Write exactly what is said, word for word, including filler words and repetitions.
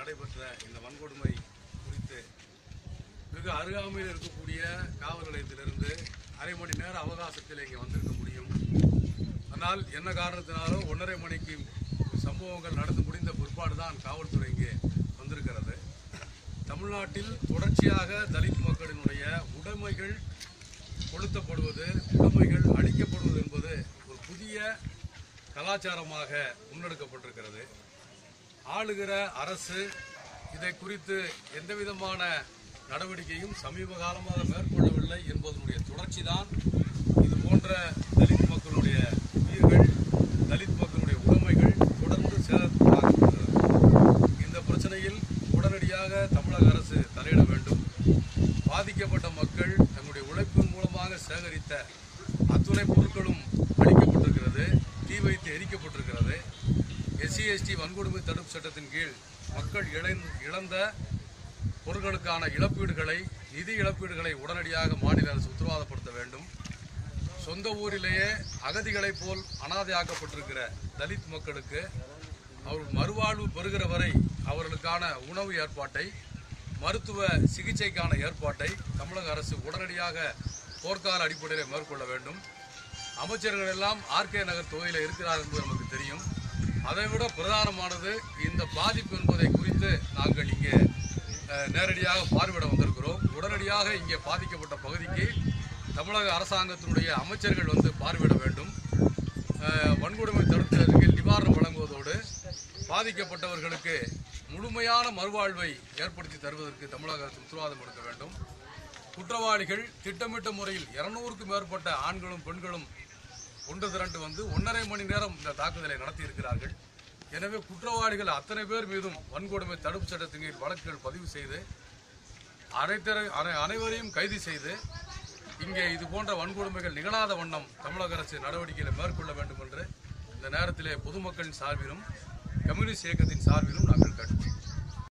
நடைபெற்ற இந்த வன்கொடுமை குறித்து மிக அருகாமையில் இருக்கக்கூடிய காவல் நிலையத்திலிருந்து அரை மணி நேர அவகாசத்தில் இங்கே வந்திருக்க முடியும். ஆனால் என்ன காரணத்தினாலும் ஒன்றரை மணிக்கு சம்பவங்கள் நடந்து முடிந்த பிற்பாடு தான் காவல்துறை இங்கே வந்திருக்கிறது. தமிழ்நாட்டில் தொடர்ச்சியாக தலித் மக்களினுடைய உடைமைகள் கொளுத்தப்படுவது, உடைமைகள் அழிக்கப்படுவது என்பது ஒரு புதிய கலாச்சாரமாக முன்னெடுக்கப்பட்டிருக்கிறது. ஆளுகிற அரசு இதை குறித்து எந்தவிதமான நடவடிக்கையும் சமீப காலமாக மேற்கொள்ளவில்லை என்பதனுடைய தொடர்ச்சி தான் இது போன்ற தலித் மக்களுடைய உயிர்கள், தலித் மக்களுடைய உடைமைகள் தொடர்ந்து சேதப்படுகிறது. இந்த பிரச்சனையில் உடனடியாக தமிழக அரசு தலையிட வேண்டும். பாதிக்கப்பட்ட மக்கள் தங்களுடைய உழைப்பின் மூலமாக சேகரித்த அத்துணை பொருட்களும் அளிக்கப்பட்டிருக்கிறது, தீ வைத்து எரிக்கப்பட்டிருக்கிறது. எஸ்சி எஸ்டி வன்கொடுமை தடுப்பு சட்டத்தின் கீழ் மக்கள் இழந்த பொருட்களுக்கான இழப்பீடுகளை, நிதி இழப்பீடுகளை உடனடியாக மாநில அரசு உத்தரவாதப்படுத்த வேண்டும். சொந்த ஊரிலேயே அகதிகளைப் போல் அனாதையாக்கப்பட்டிருக்கிற தலித் மக்களுக்கு அவர்கள் மறுவாழ்வு பெறுகிற வரை அவர்களுக்கான உணவு ஏற்பாட்டை, மருத்துவ சிகிச்சைக்கான ஏற்பாட்டை தமிழக அரசு உடனடியாக போர்க்கால அடிப்படையில் மேற்கொள்ள வேண்டும். அமைச்சர்கள் எல்லாம் ஆர்கே நகர் தொகுதியில் இருக்கிறார் என்பது நமக்கு தெரியும். அதைவிட பிரதானமானது இந்த பாதிப்பு என்பதை குறித்து நாங்கள் இங்கே நேரடியாக பார்வையிட வந்திருக்கிறோம். உடனடியாக இங்கே பாதிக்கப்பட்ட பகுதிக்கு தமிழக அரசாங்கத்தினுடைய அமைச்சர்கள் வந்து பார்வையிட வேண்டும். வன்கொடுமை தடுப்பதற்கு நிவாரணம் வழங்குவதோடு பாதிக்கப்பட்டவர்களுக்கு முழுமையான மறுவாழ்வை ஏற்படுத்தி தருவதற்கு தமிழக அரசு உத்தரவாதம் கொடுக்க வேண்டும். குற்றவாளிகள் திட்டமிட்ட முறையில் இருநூறுக்கும் மேற்பட்ட ஆண்களும் பெண்களும் ஒன்று திரண்டு வந்து ஒன்றரை மணி நேரம் இந்த தாக்குதலை நடத்தி இருக்கிறார்கள். எனவே குற்றவாளிகள் அத்தனை பேர் மீதும் வன்கொடுமை தடுப்பு சட்டத்தின் கீழ் வழக்குகள் பதிவு செய்து அனைத்து அனைவரையும் கைது செய்து இங்கே இது போன்ற வன்கொடுமைகள் நிகழாத வண்ணம் தமிழக அரசு நடவடிக்கைகளை மேற்கொள்ள வேண்டும் என்று இந்த நேரத்திலே பொதுமக்களின் சார்பிலும் கம்யூனிஸ்ட் இயக்கத்தின் சார்பிலும் நாங்கள் கேட்டுக்கொள்கிறோம்.